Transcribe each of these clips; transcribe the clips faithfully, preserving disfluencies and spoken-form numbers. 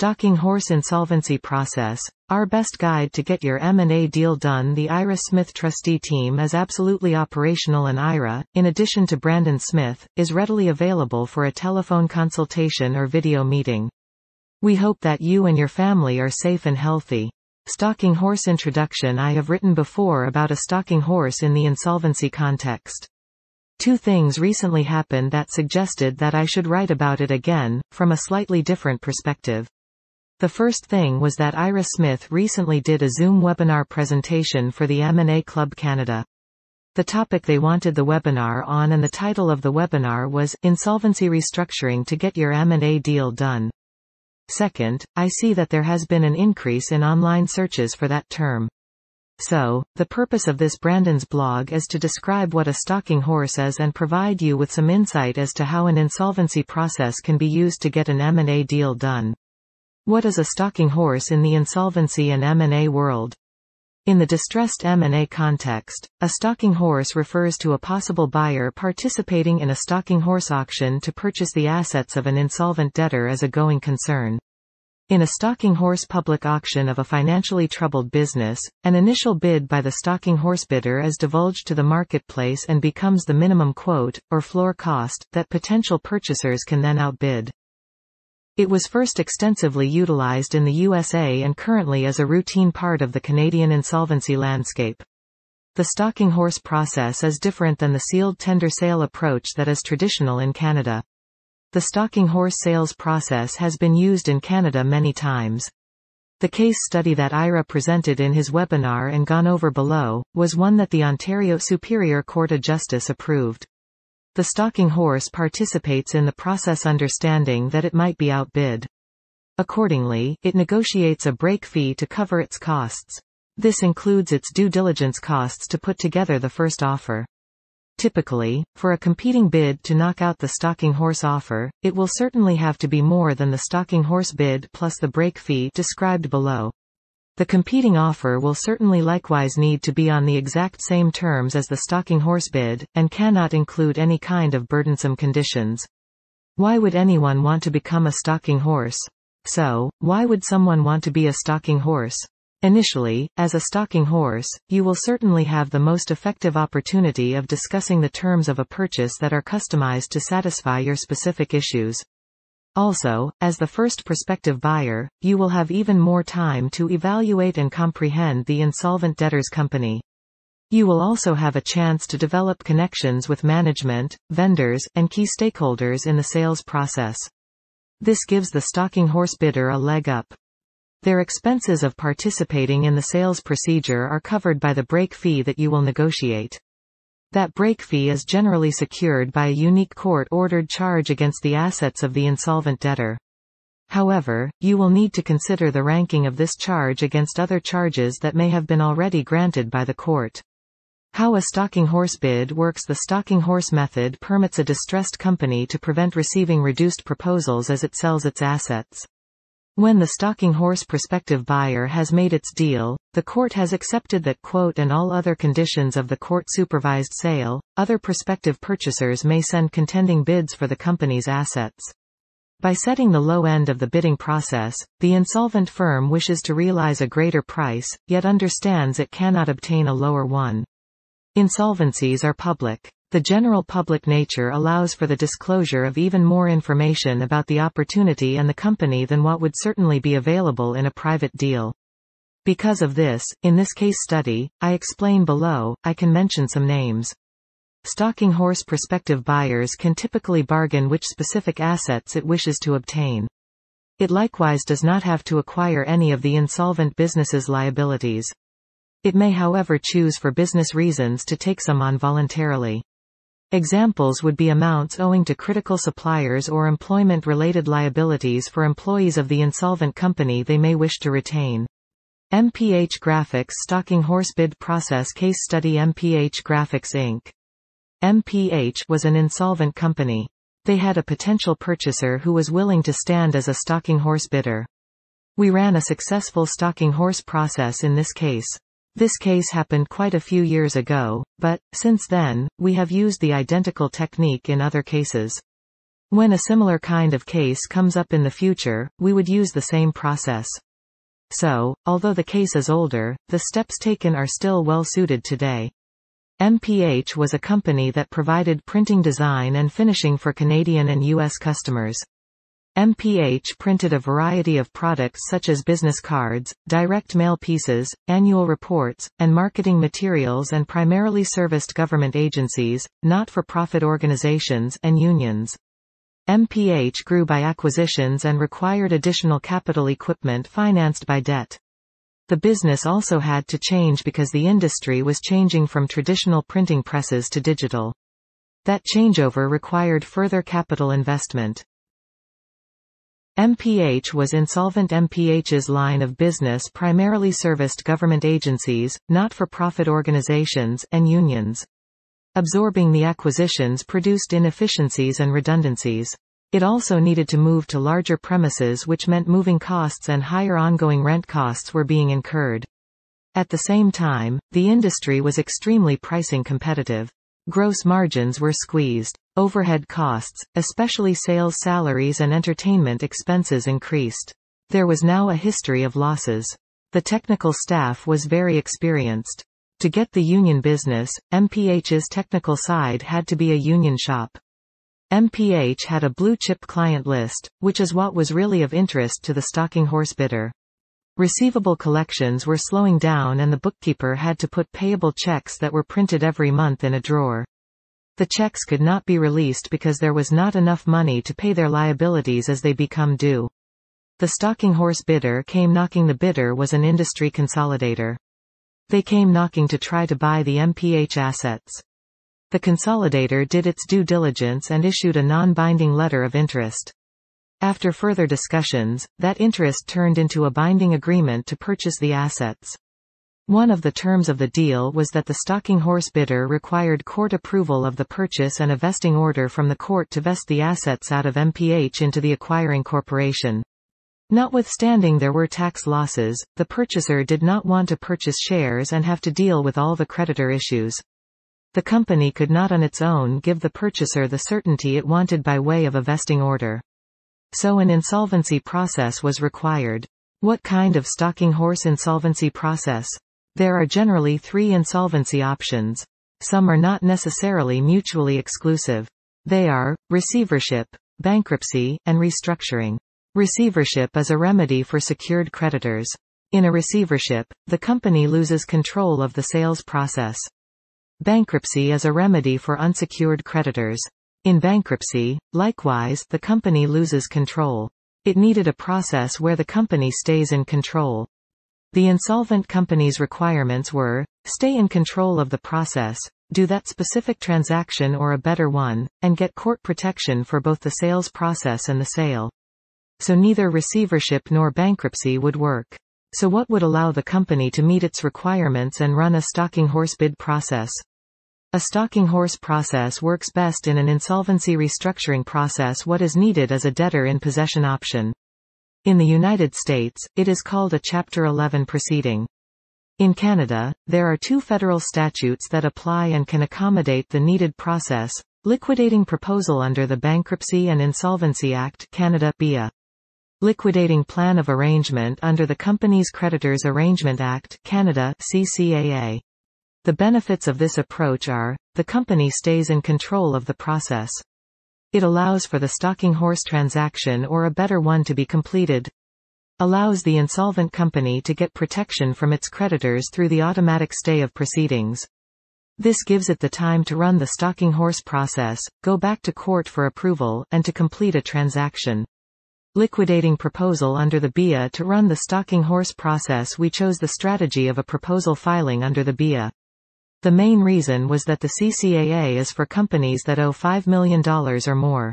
Stalking Horse Insolvency Process, Our Best Guide to Get Your M and A Deal Done. The Ira Smith trustee team is absolutely operational, and Ira, in addition to Brandon Smith, is readily available for a telephone consultation or video meeting. We hope that you and your family are safe and healthy. Stalking horse introduction. I have written before about a stalking horse in the insolvency context. Two things recently happened that suggested that I should write about it again, from a slightly different perspective. The first thing was that Ira Smith recently did a Zoom webinar presentation for the M and A Club Canada. The topic they wanted the webinar on and the title of the webinar was, Insolvency Restructuring to Get Your M and A Deal Done. Second, I see that there has been an increase in online searches for that term. So, the purpose of this Brandon's blog is to describe what a stalking horse is and provide you with some insight as to how an insolvency process can be used to get an M and A deal done. What is a stalking horse in the insolvency and M and A world? In the distressed M and A context, a stalking horse refers to a possible buyer participating in a stalking horse auction to purchase the assets of an insolvent debtor as a going concern. In a stalking horse public auction of a financially troubled business, an initial bid by the stalking horse bidder is divulged to the marketplace and becomes the minimum quote, or floor cost, that potential purchasers can then outbid. It was first extensively utilized in the U S A and currently is a routine part of the Canadian insolvency landscape. The stalking horse process is different than the sealed tender sale approach that is traditional in Canada. The stalking horse sales process has been used in Canada many times. The case study that Ira presented in his webinar and gone over below, was one that the Ontario Superior Court of Justice approved. The stalking horse participates in the process understanding that it might be outbid. Accordingly, it negotiates a break fee to cover its costs. This includes its due diligence costs to put together the first offer. Typically, for a competing bid to knock out the stalking horse offer, it will certainly have to be more than the stalking horse bid plus the break fee described below. The competing offer will certainly likewise need to be on the exact same terms as the stalking horse bid, and cannot include any kind of burdensome conditions. Why would anyone want to become a stalking horse? So, why would someone want to be a stalking horse? Initially, as a stalking horse, you will certainly have the most effective opportunity of discussing the terms of a purchase that are customized to satisfy your specific issues. Also, as the first prospective buyer, you will have even more time to evaluate and comprehend the insolvent debtor's company. You will also have a chance to develop connections with management, vendors, and key stakeholders in the sales process. This gives the stalking horse bidder a leg up. Their expenses of participating in the sales procedure are covered by the break fee that you will negotiate. That break fee is generally secured by a unique court-ordered charge against the assets of the insolvent debtor. However, you will need to consider the ranking of this charge against other charges that may have been already granted by the court. How a stalking horse bid works. The stalking horse method permits a distressed company to prevent receiving reduced proposals as it sells its assets. When the stalking horse prospective buyer has made its deal, the court has accepted that quote and all other conditions of the court-supervised sale, other prospective purchasers may send contending bids for the company's assets. By setting the low end of the bidding process, the insolvent firm wishes to realize a greater price, yet understands it cannot obtain a lower one. Insolvencies are public. The general public nature allows for the disclosure of even more information about the opportunity and the company than what would certainly be available in a private deal. Because of this, in this case study, I explain below, I can mention some names. Stalking horse prospective buyers can typically bargain which specific assets it wishes to obtain. It likewise does not have to acquire any of the insolvent business's liabilities. It may, however, choose for business reasons to take some on voluntarily. Examples would be amounts owing to critical suppliers or employment-related liabilities for employees of the insolvent company they may wish to retain. M P H Graphics Stalking Horse Bid Process Case Study. M P H Graphics Incorporated. M P H was an insolvent company. They had a potential purchaser who was willing to stand as a stalking horse bidder. We ran a successful stalking horse process in this case. This case happened quite a few years ago, but, since then, we have used the identical technique in other cases. When a similar kind of case comes up in the future, we would use the same process. So, although the case is older, the steps taken are still well suited today. M P H was a company that provided printing design and finishing for Canadian and U S customers. M P H printed a variety of products such as business cards, direct mail pieces, annual reports, and marketing materials, and primarily serviced government agencies, not-for-profit organizations, and unions. M P H grew by acquisitions and required additional capital equipment financed by debt. The business also had to change because the industry was changing from traditional printing presses to digital. That changeover required further capital investment. M P H was insolvent. M P H's line of business primarily serviced government agencies, not-for-profit organizations, and unions. Absorbing the acquisitions produced inefficiencies and redundancies. It also needed to move to larger premises, which meant moving costs and higher ongoing rent costs were being incurred. At the same time, the industry was extremely pricing competitive. Gross margins were squeezed. Overhead costs, especially sales salaries and entertainment expenses, increased. There was now a history of losses. The technical staff was very experienced. To get the union business, M P H's technical side had to be a union shop. M P H had a blue-chip client list, which is what was really of interest to the stalking horse bidder. Receivable collections were slowing down, and the bookkeeper had to put payable checks that were printed every month in a drawer. The checks could not be released because there was not enough money to pay their liabilities as they become due. The stalking horse bidder came knocking. The bidder was an industry consolidator. They came knocking to try to buy the M P H assets. The consolidator did its due diligence and issued a non-binding letter of interest. After further discussions, that interest turned into a binding agreement to purchase the assets. One of the terms of the deal was that the stalking horse bidder required court approval of the purchase and a vesting order from the court to vest the assets out of M P H into the acquiring corporation. Notwithstanding there were tax losses, the purchaser did not want to purchase shares and have to deal with all the creditor issues. The company could not on its own give the purchaser the certainty it wanted by way of a vesting order. So an insolvency process was required. What kind of stalking horse insolvency process? There are generally three insolvency options. Some are not necessarily mutually exclusive. They are receivership, bankruptcy, and restructuring. Receivership is a remedy for secured creditors. In a receivership, the company loses control of the sales process. Bankruptcy is a remedy for unsecured creditors. In bankruptcy, likewise, the company loses control. It needed a process where the company stays in control. The insolvent company's requirements were, stay in control of the process, do that specific transaction or a better one, and get court protection for both the sales process and the sale. So neither receivership nor bankruptcy would work. So what would allow the company to meet its requirements and run a stalking horse bid process? A stalking horse process works best in an insolvency restructuring process. What is needed is a debtor in possession option. In the United States, it is called a Chapter eleven proceeding. In Canada, there are two federal statutes that apply and can accommodate the needed process, liquidating proposal under the Bankruptcy and Insolvency Act Canada B I A. Liquidating plan of arrangement under the Company's Creditors' Arrangement Act Canada C C A A. The benefits of this approach are, the company stays in control of the process. It allows for the stalking horse transaction or a better one to be completed. Allows the insolvent company to get protection from its creditors through the automatic stay of proceedings. This gives it the time to run the stalking horse process, go back to court for approval, and to complete a transaction. Liquidating proposal under the B I A. To run the stalking horse process, we chose the strategy of a proposal filing under the B I A. The main reason was that the C C A A is for companies that owe five million dollars or more.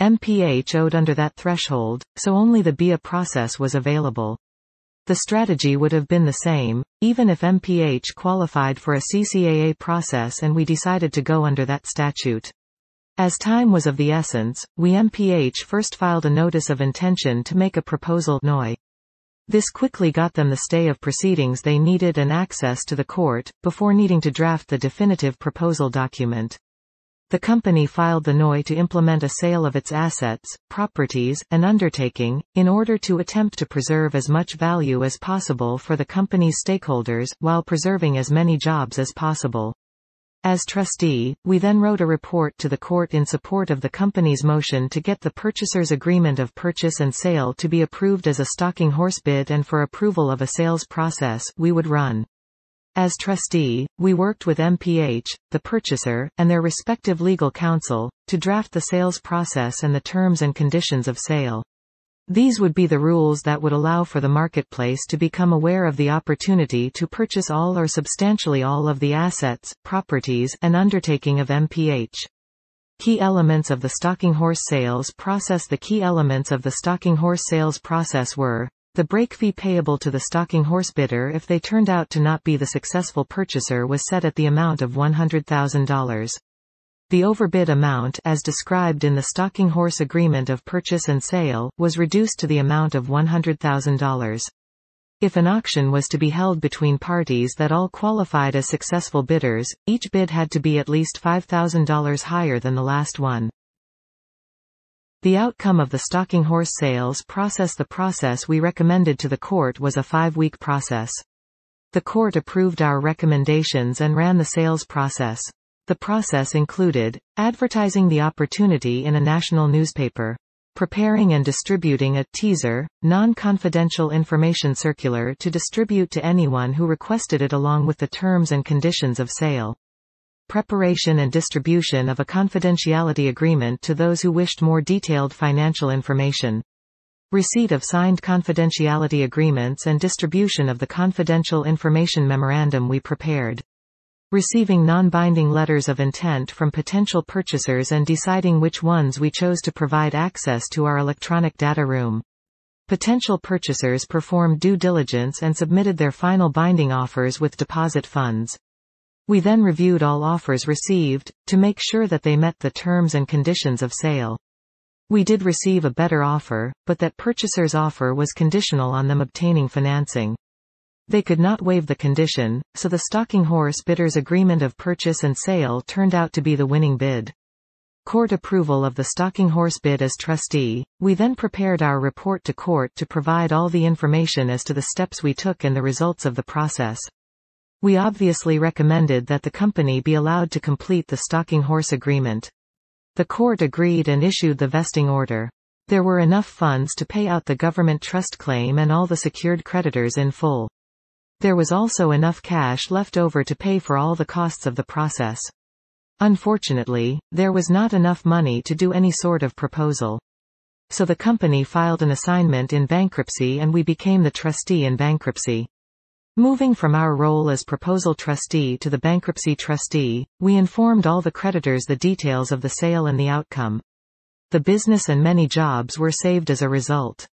M P H owed under that threshold, so only the B I A process was available. The strategy would have been the same, even if M P H qualified for a C C A A process, and we decided to go under that statute. As time was of the essence, we M P H first filed a notice of intention to make a proposal N O I. This quickly got them the stay of proceedings they needed and access to the court, before needing to draft the definitive proposal document. The company filed the N O I to implement a sale of its assets, properties, and undertaking, in order to attempt to preserve as much value as possible for the company's stakeholders, while preserving as many jobs as possible. As trustee, we then wrote a report to the court in support of the company's motion to get the purchaser's agreement of purchase and sale to be approved as a stalking horse bid, and for approval of a sales process we would run. As trustee, we worked with M P H, the purchaser, and their respective legal counsel, to draft the sales process and the terms and conditions of sale. These would be the rules that would allow for the marketplace to become aware of the opportunity to purchase all or substantially all of the assets, properties, and undertaking of M P H. Key elements of the stalking horse sales process. The key elements of the stalking horse sales process were: the break fee payable to the stalking horse bidder if they turned out to not be the successful purchaser was set at the amount of one hundred thousand dollars. The overbid amount, as described in the stalking horse agreement of purchase and sale, was reduced to the amount of one hundred thousand dollars. If an auction was to be held between parties that all qualified as successful bidders, each bid had to be at least five thousand dollars higher than the last one. The outcome of the stalking horse sales process. The process we recommended to the court was a five-week process. The court approved our recommendations and ran the sales process. The process included advertising the opportunity in a national newspaper, preparing and distributing a teaser, non-confidential information circular to distribute to anyone who requested it, along with the terms and conditions of sale, preparation and distribution of a confidentiality agreement to those who wished more detailed financial information, receipt of signed confidentiality agreements and distribution of the confidential information memorandum we prepared, receiving non-binding letters of intent from potential purchasers and deciding which ones we chose to provide access to our electronic data room. Potential purchasers performed due diligence and submitted their final binding offers with deposit funds. We then reviewed all offers received, to make sure that they met the terms and conditions of sale. We did receive a better offer, but that purchaser's offer was conditional on them obtaining financing. They could not waive the condition, so the stalking horse bidder's agreement of purchase and sale turned out to be the winning bid. Court approval of the stalking horse bid. As trustee, we then prepared our report to court to provide all the information as to the steps we took and the results of the process. We obviously recommended that the company be allowed to complete the stalking horse agreement. The court agreed and issued the vesting order. There were enough funds to pay out the government trust claim and all the secured creditors in full. There was also enough cash left over to pay for all the costs of the process. Unfortunately, there was not enough money to do any sort of proposal. So the company filed an assignment in bankruptcy and we became the trustee in bankruptcy. Moving from our role as proposal trustee to the bankruptcy trustee, we informed all the creditors the details of the sale and the outcome. The business and many jobs were saved as a result.